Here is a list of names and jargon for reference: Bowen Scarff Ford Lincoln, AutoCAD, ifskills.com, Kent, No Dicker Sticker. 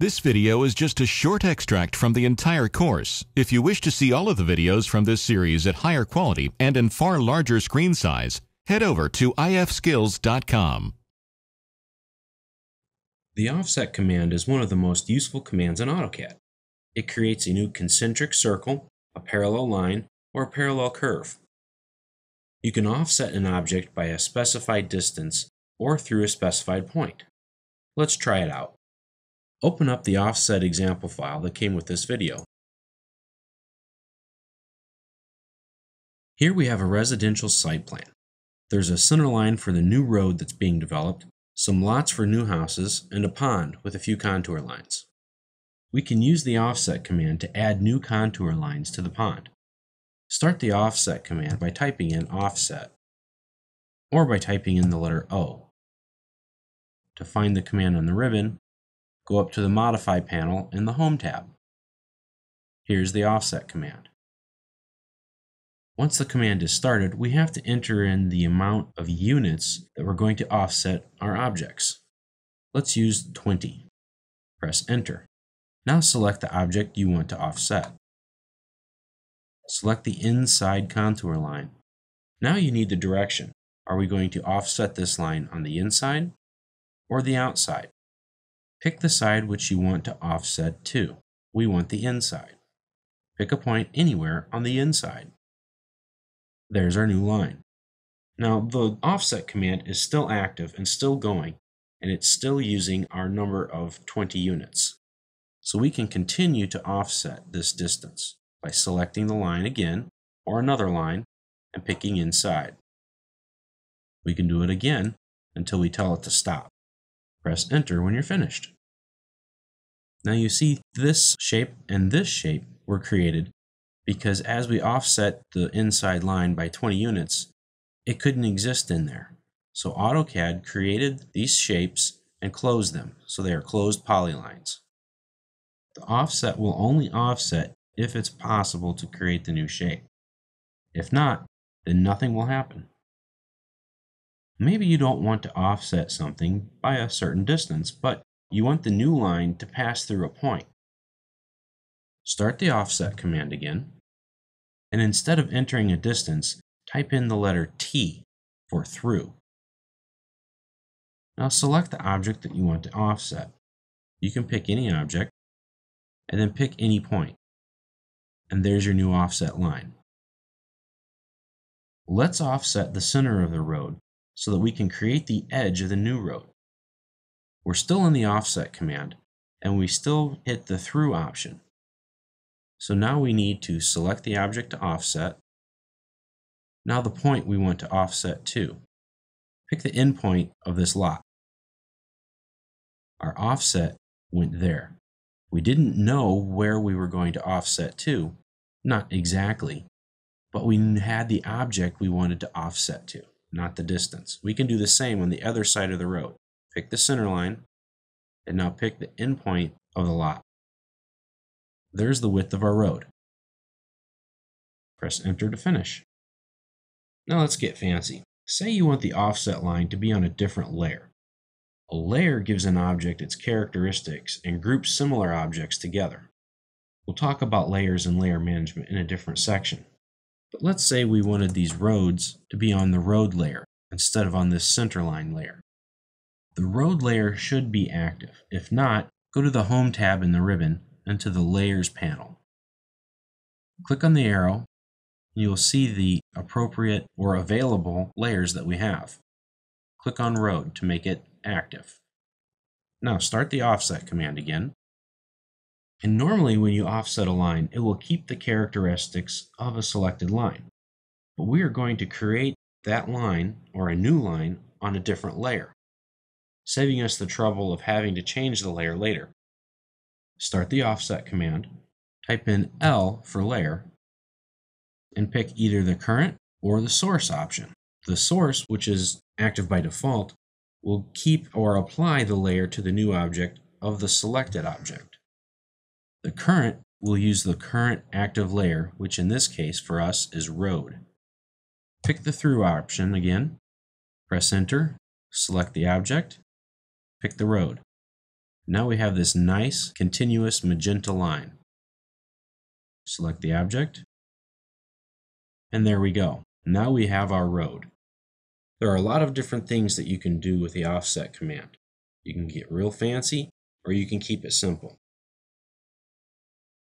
This video is just a short extract from the entire course. If you wish to see all of the videos from this series at higher quality and in far larger screen size, head over to ifskills.com. The offset command is one of the most useful commands in AutoCAD. It creates a new concentric circle, a parallel line, or a parallel curve. You can offset an object by a specified distance or through a specified point. Let's try it out. Open up the offset example file that came with this video. Here we have a residential site plan. There's a center line for the new road that's being developed, some lots for new houses, and a pond with a few contour lines. We can use the offset command to add new contour lines to the pond. Start the offset command by typing in offset, or by typing in the letter O. To find the command on the ribbon, go up to the Modify panel in the Home tab. Here's the offset command. Once the command is started, we have to enter in the amount of units that we're going to offset our objects. Let's use 20. Press Enter. Now select the object you want to offset. Select the inside contour line. Now you need the direction. Are we going to offset this line on the inside or the outside? Pick the side which you want to offset to. We want the inside. Pick a point anywhere on the inside. There's our new line. Now the offset command is still active and still going, and it's still using our number of 20 units. So we can continue to offset this distance by selecting the line again, or another line, and picking inside. We can do it again until we tell it to stop. Press Enter when you're finished. Now you see this shape and this shape were created because as we offset the inside line by 20 units, it couldn't exist in there. So AutoCAD created these shapes and closed them, so they are closed polylines. The offset will only offset if it's possible to create the new shape. If not, then nothing will happen. Maybe you don't want to offset something by a certain distance, but you want the new line to pass through a point. Start the offset command again, and instead of entering a distance, type in the letter T for through. Now select the object that you want to offset. You can pick any object, and then pick any point. And there's your new offset line. Let's offset the center of the road, so that we can create the edge of the new road. We're still in the offset command, and we still hit the through option. So now we need to select the object to offset. Now the point we want to offset to. Pick the end point of this lot. Our offset went there. We didn't know where we were going to offset to, not exactly, but we had the object we wanted to offset to, not the distance. We can do the same on the other side of the road. Pick the center line, and now pick the endpoint of the lot. There's the width of our road. Press Enter to finish. Now let's get fancy. Say you want the offset line to be on a different layer. A layer gives an object its characteristics and groups similar objects together. We'll talk about layers and layer management in a different section. But let's say we wanted these roads to be on the road layer instead of on this centerline layer. The road layer should be active. If not, go to the Home tab in the ribbon and to the Layers panel. Click on the arrow, and you'll see the appropriate or available layers that we have. Click on Road to make it active. Now start the offset command again. And normally when you offset a line, it will keep the characteristics of a selected line. But we are going to create that line, or a new line, on a different layer, saving us the trouble of having to change the layer later. Start the offset command, type in L for layer, and pick either the current or the source option. The source, which is active by default, will keep or apply the layer to the new object of the selected object. The current will use the current active layer, which in this case for us is road. Pick the through option again, press Enter, select the object, pick the road. Now we have this nice continuous magenta line. Select the object, and there we go. Now we have our road. There are a lot of different things that you can do with the offset command. You can get real fancy, or you can keep it simple.